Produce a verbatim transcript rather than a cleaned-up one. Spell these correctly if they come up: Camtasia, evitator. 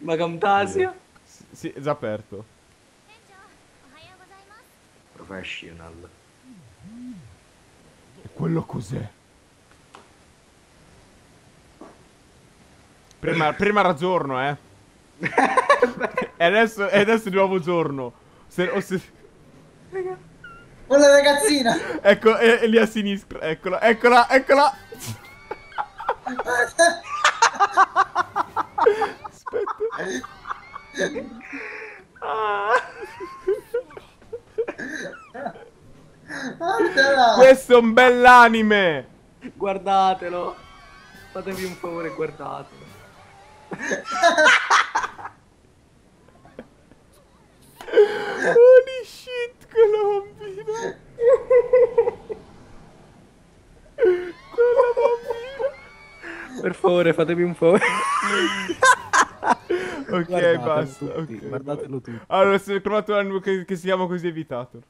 Ma Camtasia? Sì, è già aperto. Professional. E quello cos'è? Prima, prima era giorno, eh. E adesso, e adesso è di nuovo giorno. Se, o se... Quella ragazzina. Ecco, è, è lì a sinistra. Eccola, eccola, eccola. Aspetta. Guardala. Questo è un bell'anime. Guardatelo. Fatevi un favore, guardatelo. Holy shit, quella bambina. Quella bambina. Per favore, fatemi un favore. Ok, guardatelo, basta. Tutti, okay, guardatelo tutti. Allora, se trovate un anime che, che si chiama così, Evitator.